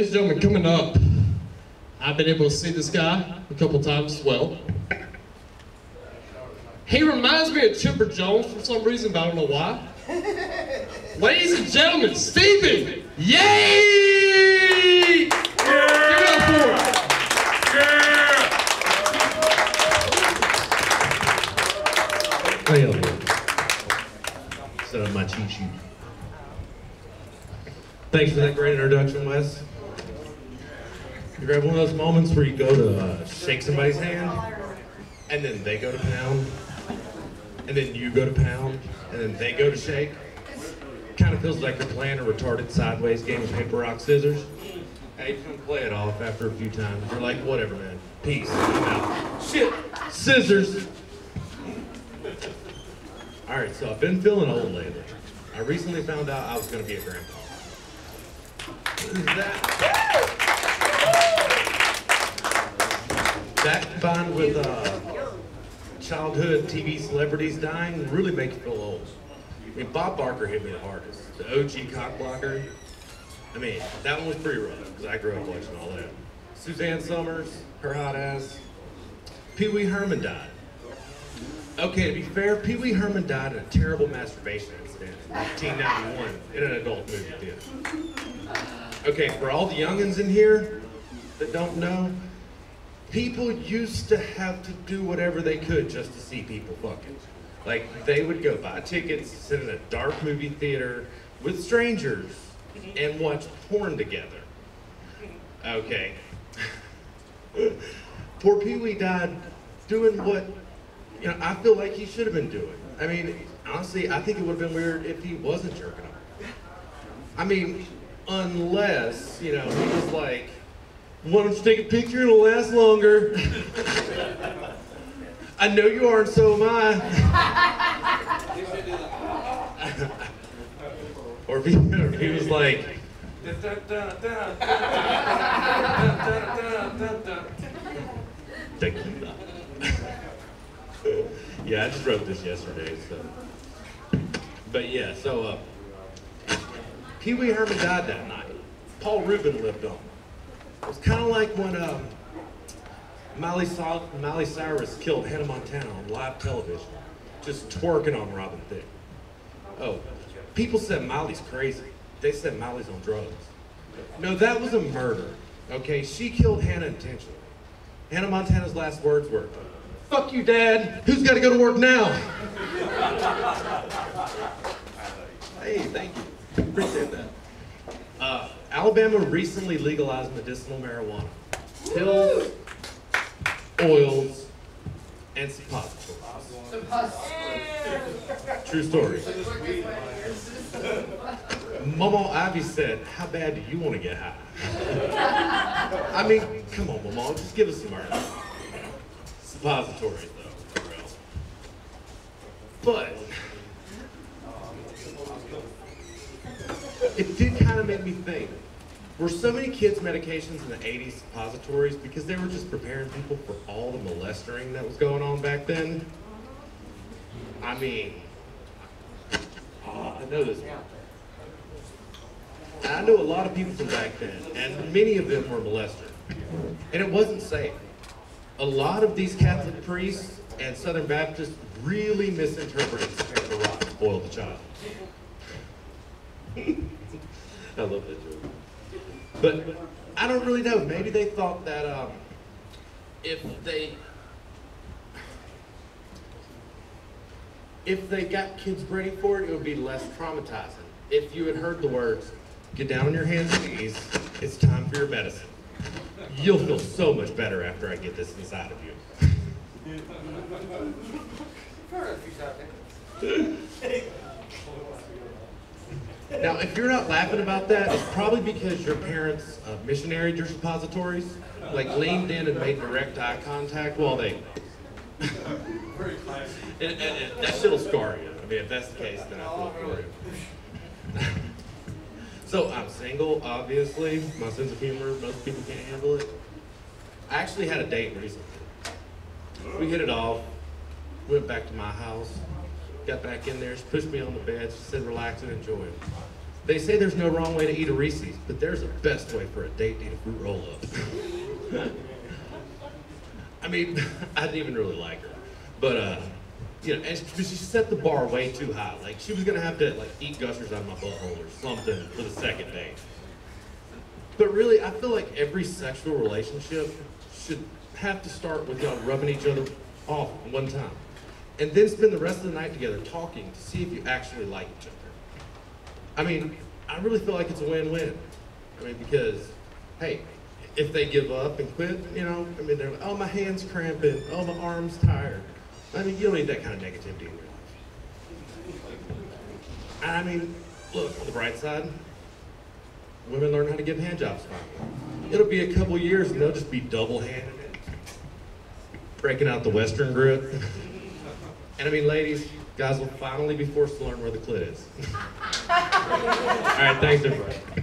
ladies and gentlemen, coming up, I've been able to see this guy a couple times as well. He reminds me of Chipper Jones for some reason, but I don't know why. Ladies and gentlemen, Stephen! Yay! Yeah! Give it up for him. Yeah! Well, instead of my cheat sheet. Thanks for that great introduction, Wes. You ever have one of those moments where you go to shake somebody's hand, and then they go to pound, and then you go to pound, and then they go to shake? Kind of feels like they're playing a retarded sideways game of paper, rock, scissors. Hey, you can play it off after a few times. You're like, whatever, man. Peace. I'm out. Shit. Scissors. All right, so I've been feeling old lately. I recently found out I was going to be a grandpa. That combined with childhood TV celebrities dying really make you feel old. I mean, Bob Barker hit me the hardest. The OG cock blocker. I mean, that one was pretty rough because I grew up watching all that. Suzanne Somers, her hot ass. Pee-wee Herman died. Okay, to be fair, Pee-wee Herman died in a terrible masturbation incident in 1991 in an adult movie theater. Okay, for all the youngins in here that don't know, people used to have to do whatever they could just to see people fucking. Like, they would go buy tickets, sit in a dark movie theater with strangers, and watch porn together. Okay. Poor Pee-wee died doing what, you know, I feel like he should have been doing. I mean, honestly, I think it would have been weird if he wasn't jerking off. I mean, unless, you know, he was like, want him to take a picture, it'll last longer. I know you are, and so am I. or if he was like, tequila. Yeah, I just wrote this yesterday, so. But yeah, so, Pee-wee Herman died that night. Paul Reuben lived on. It was kind of like when Miley Cyrus killed Hannah Montana on live television, just twerking on Robin Thicke. Oh, people said Miley's crazy. They said Miley's on drugs. No, that was a murder, okay? She killed Hannah intentionally. Hannah Montana's last words were, "Fuck you, Dad. Who's got to go to work now?" Hey, thank you. Appreciate that. Alabama recently legalized medicinal marijuana. Pills, oils, and suppositories. True story. Momo Ivy said, "How bad do you want to get high?" I mean, come on, Momo, just give us some art. Suppositories, though, for real. But it did kind of make me think. Were so many kids' medications in the 80s suppositories because they were just preparing people for all the molestering that was going on back then? I mean, I know this one. I know a lot of people from back then, and many of them were molested. And it wasn't safe. A lot of these Catholic priests and Southern Baptists really misinterpreted the rock to boil the child. I love that joke. But I don't really know. Maybe they thought that if they got kids ready for it, it would be less traumatizing. If you had heard the words, "Get down on your hands and knees, it's time for your medicine. You'll feel so much better after I get this inside of you." Now, if you're not laughing about that, it's probably because your parents missionary your suppositories, like, leaned in and made direct eye contact while they... and that shit'll scar you. I mean, if that's the case, then I feel for you. So, I'm single, obviously. My sense of humor, most people can't handle it. I actually had a date recently. We hit it off, went back to my house. Got back in there, she pushed me on the bed, she said, "Relax and enjoy it." They say there's no wrong way to eat a Reese's, but there's a best way for a date to eat a fruit roll-up. I mean, I didn't even really like her, but you know, and she set the bar way too high. Like she was gonna have to like eat Gushers out of my butthole or something for the second date. But really, I feel like every sexual relationship should have to start with y'all rubbing each other off one time, and then spend the rest of the night together talking to see if you actually like each other. I mean, I really feel like it's a win-win. I mean, because, hey, if they give up and quit, you know, I mean, they're like, oh, my hand's cramping, oh, my arm's tired. I mean, you don't need that kind of negativity in your life. I mean, look, on the bright side, women learn how to give handjobs finally. It'll be a couple years and they'll just be double-handed and breaking out the Western grit. And I mean, ladies, guys will finally be forced to learn where the clit is. All right, thanks everybody.